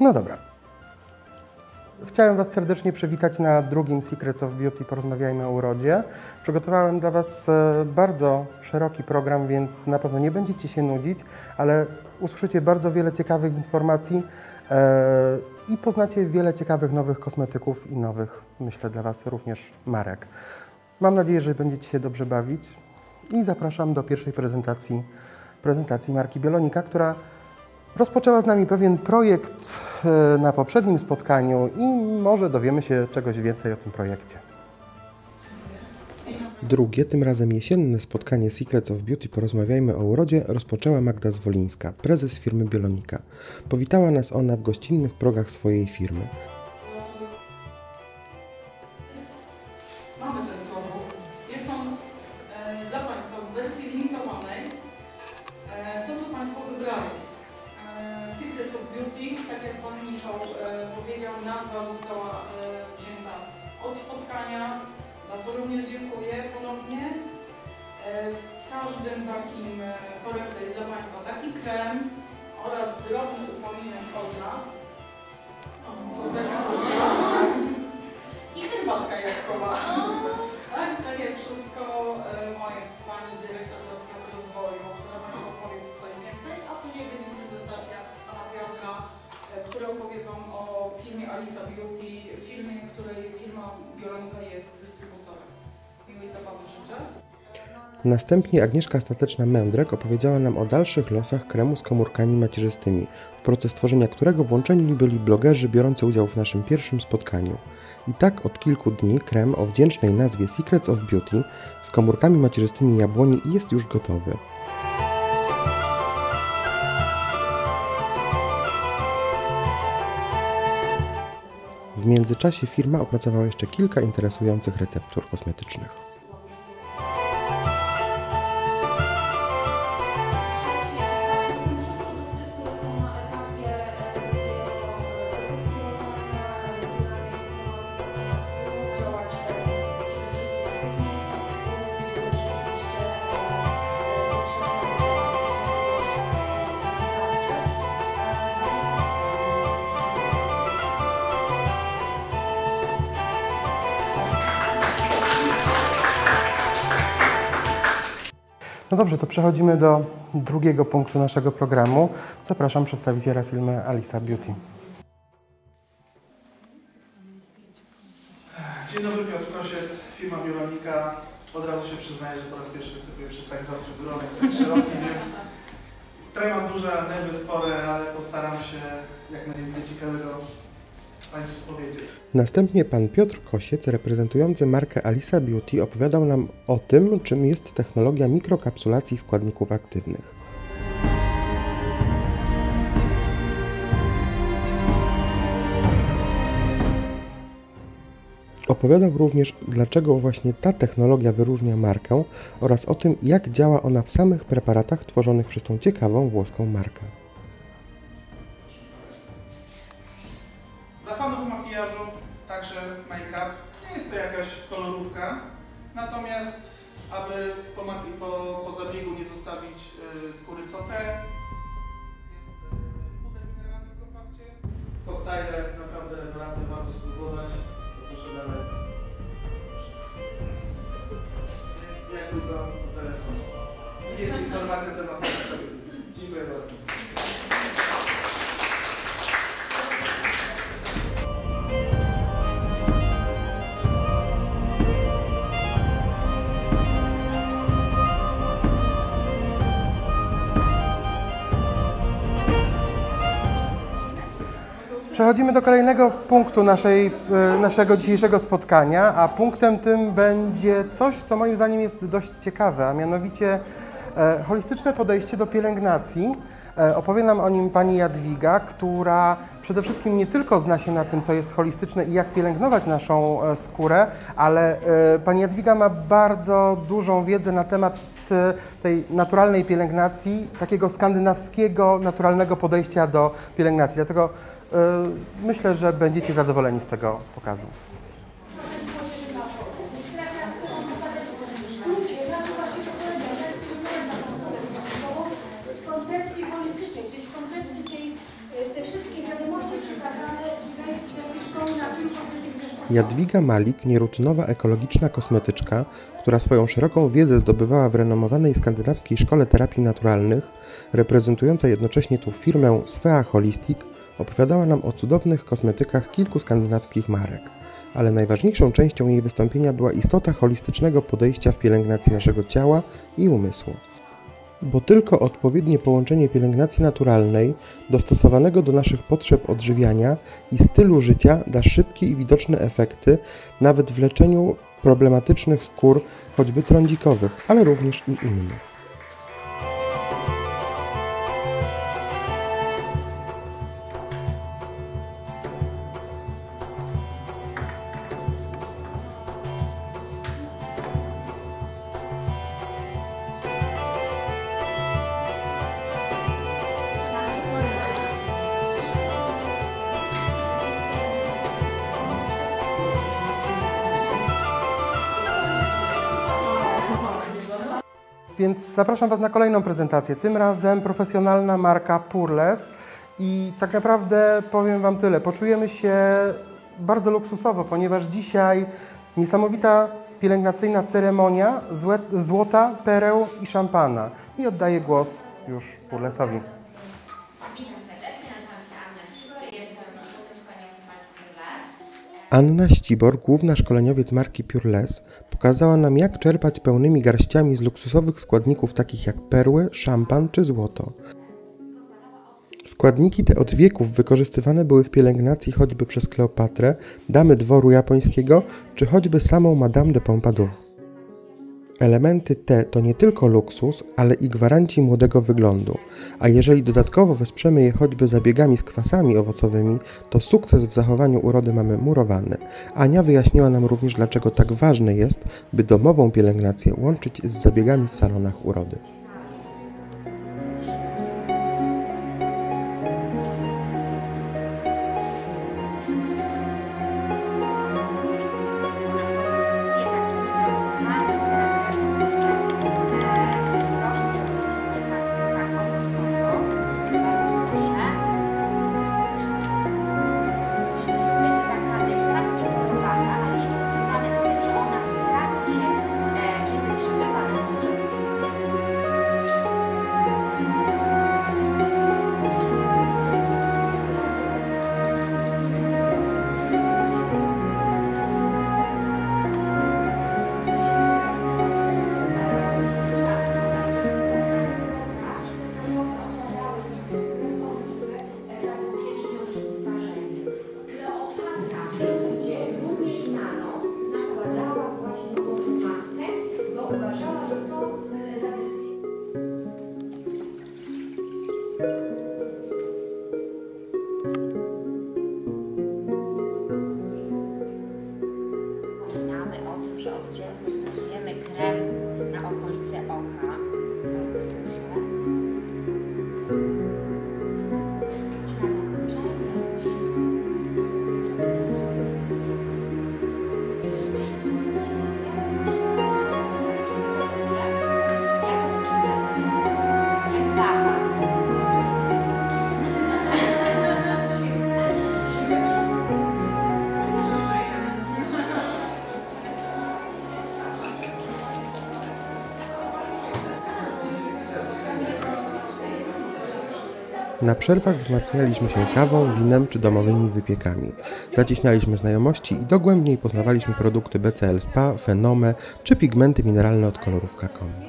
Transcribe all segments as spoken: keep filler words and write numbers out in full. No dobra. Chciałem Was serdecznie przywitać na drugim Secrets of Beauty Porozmawiajmy o urodzie. Przygotowałem dla Was bardzo szeroki program, więc na pewno nie będziecie się nudzić, ale usłyszycie bardzo wiele ciekawych informacji i poznacie wiele ciekawych nowych kosmetyków i nowych, myślę, dla Was również marek. Mam nadzieję, że będziecie się dobrze bawić i zapraszam do pierwszej prezentacji, prezentacji marki Biolonica, która rozpoczęła z nami pewien projekt na poprzednim spotkaniu i może dowiemy się czegoś więcej o tym projekcie. Drugie, tym razem jesienne spotkanie Secrets of Beauty Porozmawiajmy o urodzie rozpoczęła Magda Zwolińska, prezes firmy Biolonica. Powitała nas ona w gościnnych progach swojej firmy. Alissa Beauty, firmy, której firma Biolonica jest dystrybutorem. Miłej zabawy życzę. Następnie Agnieszka Stateczna-Mędrek opowiedziała nam o dalszych losach kremu z komórkami macierzystymi, w proces tworzenia którego włączeni byli blogerzy biorący udział w naszym pierwszym spotkaniu. I tak od kilku dni krem o wdzięcznej nazwie Secrets of Beauty z komórkami macierzystymi jabłoni jest już gotowy. W międzyczasie firma opracowała jeszcze kilka interesujących receptur kosmetycznych. No dobrze, to przechodzimy do drugiego punktu naszego programu. Zapraszam przedstawiciela firmy Alissa Beauty. Dzień dobry, Piotr Kosiec, firma Biolonica. Od razu się przyznaję, że po raz pierwszy występuję przed tak zastrzeżonym, tak szerokim, więc tutaj mam duże nerwy spore, ale postaram się jak najwięcej ciekawego Państwu powiedzieć. Następnie pan Piotr Kosiec, reprezentujący markę Alissa Beauty, opowiadał nam o tym, czym jest technologia mikrokapsulacji składników aktywnych. Opowiadał również, dlaczego właśnie ta technologia wyróżnia markę oraz o tym, jak działa ona w samych preparatach tworzonych przez tą ciekawą włoską markę. Także make-up, nie jest to jakaś kolorówka, natomiast aby po, po, po zabiegu nie zostawić y, skóry sauté, jest puder mineralny w kompakcie, koktajle, naprawdę rewelacja, warto spróbować, proszę dalej. Więc jakby za to telefon. Jest informacja tematowa. Dziękuję bardzo. Przechodzimy do kolejnego punktu naszej, naszego dzisiejszego spotkania, a punktem tym będzie coś, co moim zdaniem jest dość ciekawe, a mianowicie holistyczne podejście do pielęgnacji. Opowie nam o nim pani Jadwiga, która przede wszystkim nie tylko zna się na tym, co jest holistyczne i jak pielęgnować naszą skórę, ale pani Jadwiga ma bardzo dużą wiedzę na temat tej naturalnej pielęgnacji, takiego skandynawskiego, naturalnego podejścia do pielęgnacji. Dlatego myślę, że będziecie zadowoleni z tego pokazu. Z koncepcji holistycznej, czyli z koncepcji tej, tych wszystkich wiadomości, Jadwiga Malik, nierutynowa ekologiczna kosmetyczka, która swoją szeroką wiedzę zdobywała w renomowanej skandynawskiej szkole terapii naturalnych, reprezentująca jednocześnie tu firmę SVEAholistic, opowiadała nam o cudownych kosmetykach kilku skandynawskich marek. Ale najważniejszą częścią jej wystąpienia była istota holistycznego podejścia w pielęgnacji naszego ciała i umysłu. Bo tylko odpowiednie połączenie pielęgnacji naturalnej, dostosowanego do naszych potrzeb odżywiania i stylu życia da szybkie i widoczne efekty nawet w leczeniu problematycznych skór, choćby trądzikowych, ale również i innych. Więc zapraszam Was na kolejną prezentację, tym razem profesjonalna marka Purles i tak naprawdę powiem Wam tyle, poczujemy się bardzo luksusowo, ponieważ dzisiaj niesamowita pielęgnacyjna ceremonia złota, pereł i szampana. I oddaję głos już Purlesowi. Anna Ścibor, główna szkoleniowiec marki Purles, pokazała nam, jak czerpać pełnymi garściami z luksusowych składników takich jak perły, szampan czy złoto. Składniki te od wieków wykorzystywane były w pielęgnacji choćby przez Kleopatrę, damy dworu japońskiego czy choćby samą Madame de Pompadour. Elementy te to nie tylko luksus, ale i gwaranci młodego wyglądu, a jeżeli dodatkowo wesprzemy je choćby zabiegami z kwasami owocowymi, to sukces w zachowaniu urody mamy murowany. Ania wyjaśniła nam również, dlaczego tak ważne jest, by domową pielęgnację łączyć z zabiegami w salonach urody. Na przerwach wzmacnialiśmy się kawą, winem czy domowymi wypiekami. Zacieśnialiśmy znajomości i dogłębniej poznawaliśmy produkty B C L Spa, Phenomé czy pigmenty mineralne od Kolorówka kropka com.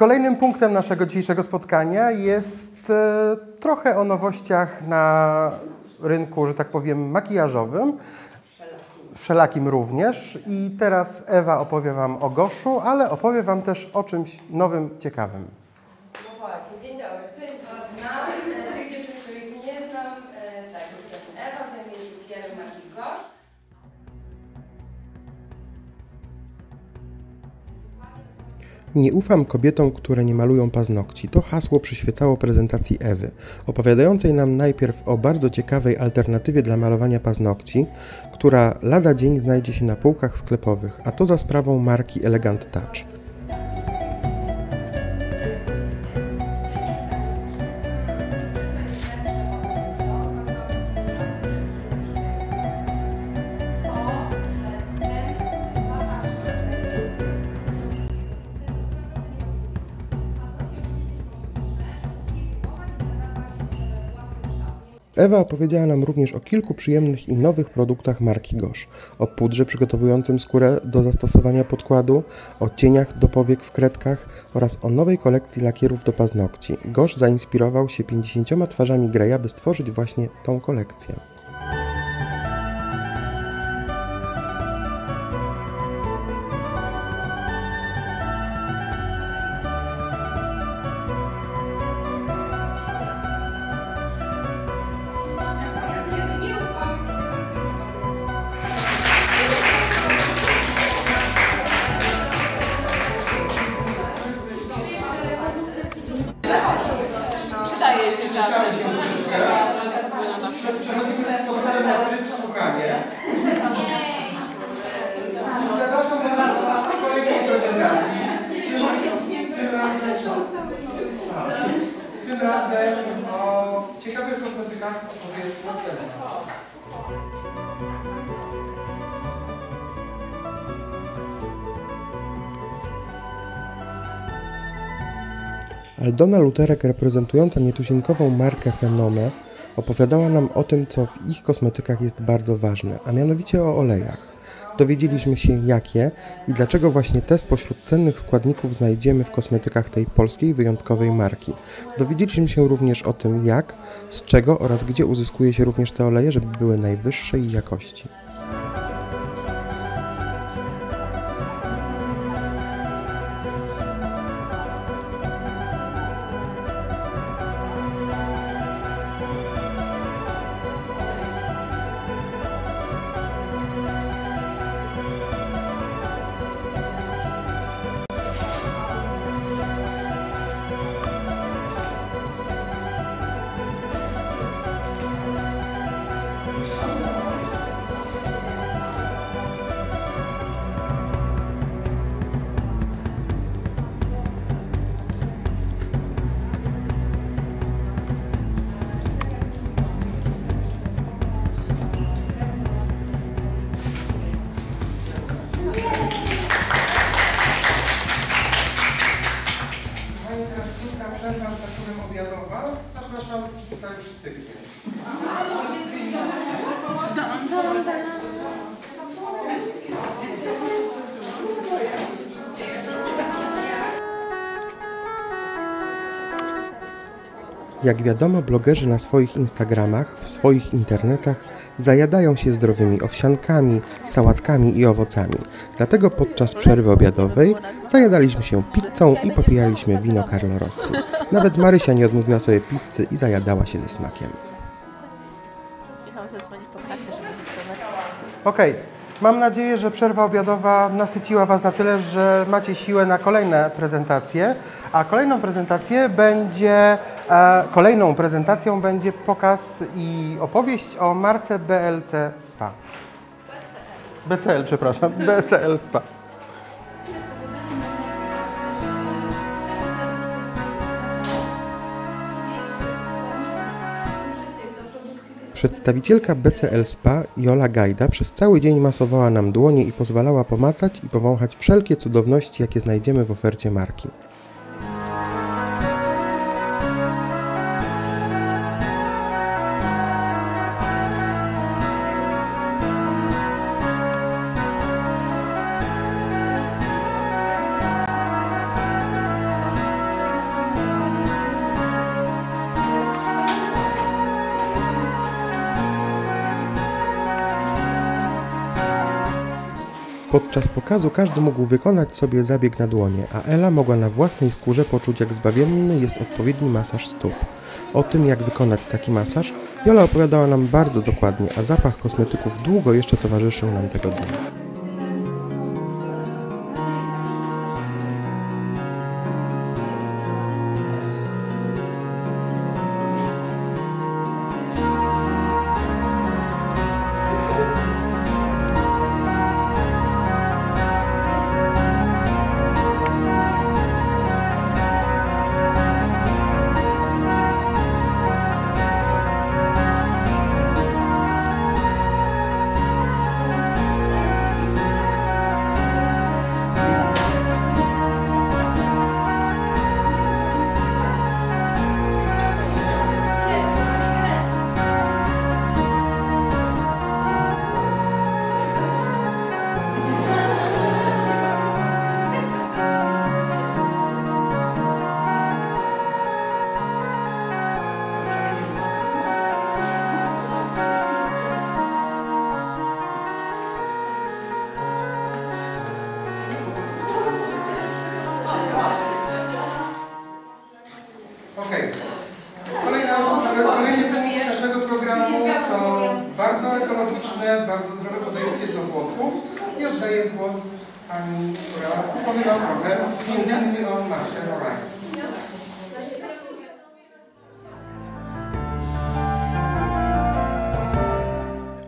Kolejnym punktem naszego dzisiejszego spotkania jest trochę o nowościach na rynku, że tak powiem, makijażowym, wszelakim również. I teraz Ewa opowie Wam o goszu, ale opowie Wam też o czymś nowym, ciekawym. No właśnie, dzień dobry. Część Was znam, tych dziewczyn, których nie znam. Tak, jestem Ewa, zajmuję się udziałem marki GOSH. Nie ufam kobietom, które nie malują paznokci. To hasło przyświecało prezentacji Ewy, opowiadającej nam najpierw o bardzo ciekawej alternatywie dla malowania paznokci, która lada dzień znajdzie się na półkach sklepowych, a to za sprawą marki Elegant Touch. Ewa opowiedziała nam również o kilku przyjemnych i nowych produktach marki GOSH. O pudrze przygotowującym skórę do zastosowania podkładu, o cieniach do powiek w kredkach oraz o nowej kolekcji lakierów do paznokci. GOSH zainspirował się pięćdziesięcioma twarzami Greya, by stworzyć właśnie tą kolekcję. Aldona Luterek, reprezentująca nietuzinkową markę Phenomé, opowiadała nam o tym, co w ich kosmetykach jest bardzo ważne, a mianowicie o olejach. Dowiedzieliśmy się, jakie i dlaczego właśnie te spośród cennych składników znajdziemy w kosmetykach tej polskiej wyjątkowej marki. Dowiedzieliśmy się również o tym, jak, z czego oraz gdzie uzyskuje się również te oleje, żeby były najwyższej jakości. Jak wiadomo, blogerzy na swoich Instagramach, w swoich internetach zajadają się zdrowymi owsiankami, sałatkami i owocami. Dlatego podczas przerwy obiadowej zajadaliśmy się pizzą i popijaliśmy wino Carlo Rossi. Nawet Marysia nie odmówiła sobie pizzy i zajadała się ze smakiem. Okej, okay. Mam nadzieję, że przerwa obiadowa nasyciła Was na tyle, że macie siłę na kolejne prezentacje. A kolejną prezentację będzie, e, kolejną prezentacją będzie pokaz i opowieść o marce B C L Spa. B C L, przepraszam, B C L Spa. Przedstawicielka B C L Spa, Jola Gajda, przez cały dzień masowała nam dłonie i pozwalała pomacać i powąchać wszelkie cudowności, jakie znajdziemy w ofercie marki. Podczas pokazu każdy mógł wykonać sobie zabieg na dłonie, a Ela mogła na własnej skórze poczuć, jak zbawienny jest odpowiedni masaż stóp. O tym, jak wykonać taki masaż, Jola opowiadała nam bardzo dokładnie, a zapach kosmetyków długo jeszcze towarzyszył nam tego dnia.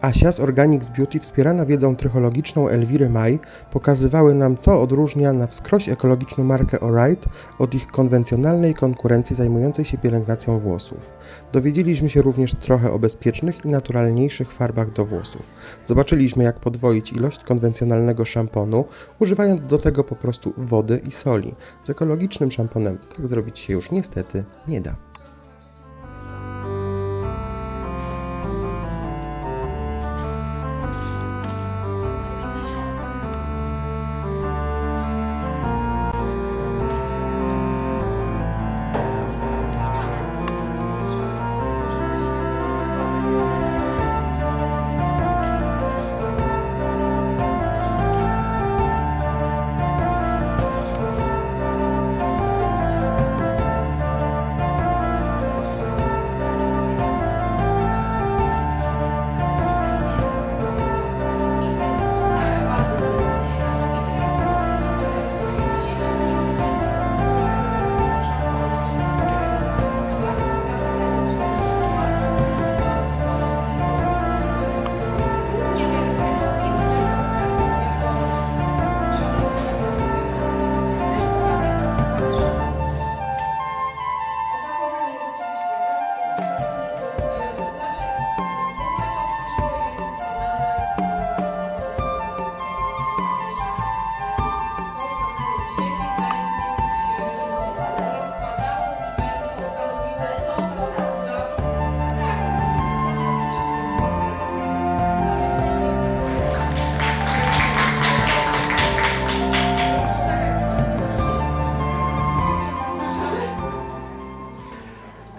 Asia z Organics Beauty, wspierana wiedzą trychologiczną Elviry Mai, pokazywały nam, co odróżnia na wskroś ekologiczną markę All Right od ich konwencjonalnej konkurencji zajmującej się pielęgnacją włosów. Dowiedzieliśmy się również trochę o bezpiecznych i naturalniejszych farbach do włosów. Zobaczyliśmy, jak podwoić ilość konwencjonalnego szamponu, używając do tego po prostu wody i soli. Z ekologicznym szamponem tak zrobić się już niestety nie da.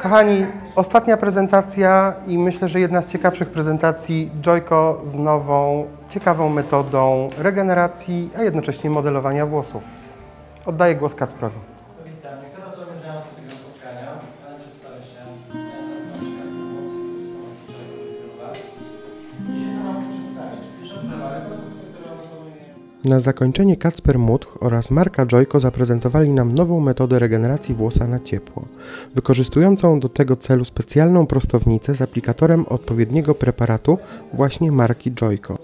Kochani, ostatnia prezentacja i myślę, że jedna z ciekawszych prezentacji Joico z nową, ciekawą metodą regeneracji, a jednocześnie modelowania włosów. Oddaję głos Kacprowi. Witam, ja teraz robię związki tego spotkania, ale przedstawię się. Ja nazywam się Kacper Mutch, jestem Dzisiaj co mam przedstawić? Pierwsza sprawa, Na zakończenie Kacper Mutch oraz marka Joico zaprezentowali nam nową metodę regeneracji włosa na ciepło, wykorzystującą do tego celu specjalną prostownicę z aplikatorem odpowiedniego preparatu właśnie marki Joico.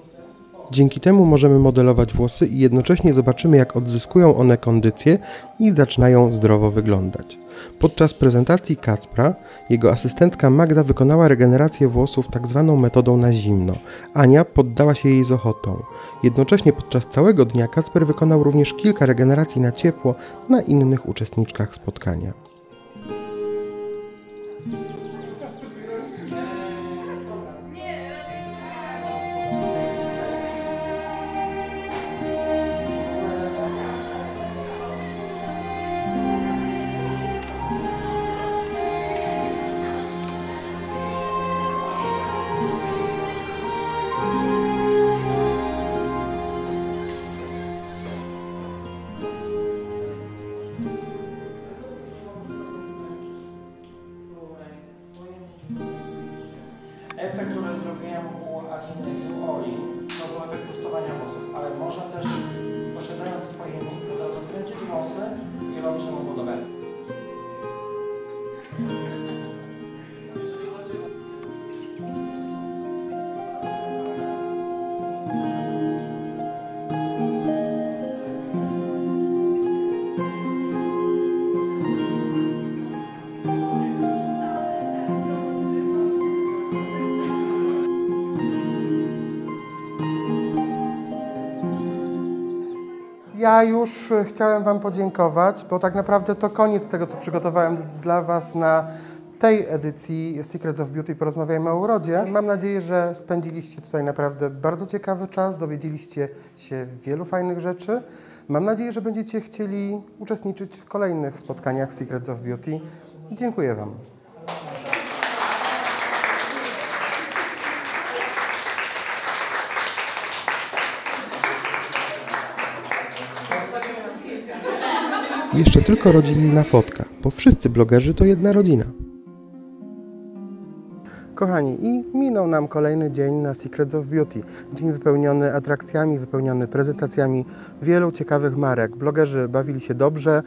Dzięki temu możemy modelować włosy i jednocześnie zobaczymy, jak odzyskują one kondycję i zaczynają zdrowo wyglądać. Podczas prezentacji Kacpra jego asystentka Magda wykonała regenerację włosów tak zwaną metodą na zimno. Ania poddała się jej z ochotą. Jednocześnie podczas całego dnia Kacper wykonał również kilka regeneracji na ciepło na innych uczestniczkach spotkania. włosy i robi się podobę. Ja już chciałem Wam podziękować, bo tak naprawdę to koniec tego, co przygotowałem dla Was na tej edycji Secrets of Beauty Porozmawiajmy o urodzie. Mam nadzieję, że spędziliście tutaj naprawdę bardzo ciekawy czas, dowiedzieliście się wielu fajnych rzeczy. Mam nadzieję, że będziecie chcieli uczestniczyć w kolejnych spotkaniach Secrets of Beauty i dziękuję Wam. Jeszcze tylko rodzinna fotka, bo wszyscy blogerzy to jedna rodzina. Kochani, i minął nam kolejny dzień na Secrets of Beauty. Dzień wypełniony atrakcjami, wypełniony prezentacjami wielu ciekawych marek. Blogerzy bawili się dobrze,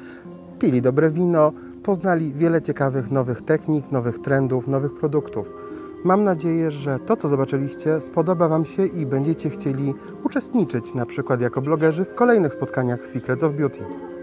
pili dobre wino, poznali wiele ciekawych nowych technik, nowych trendów, nowych produktów. Mam nadzieję, że to, co zobaczyliście, spodoba Wam się i będziecie chcieli uczestniczyć, na przykład jako blogerzy, w kolejnych spotkaniach Secrets of Beauty.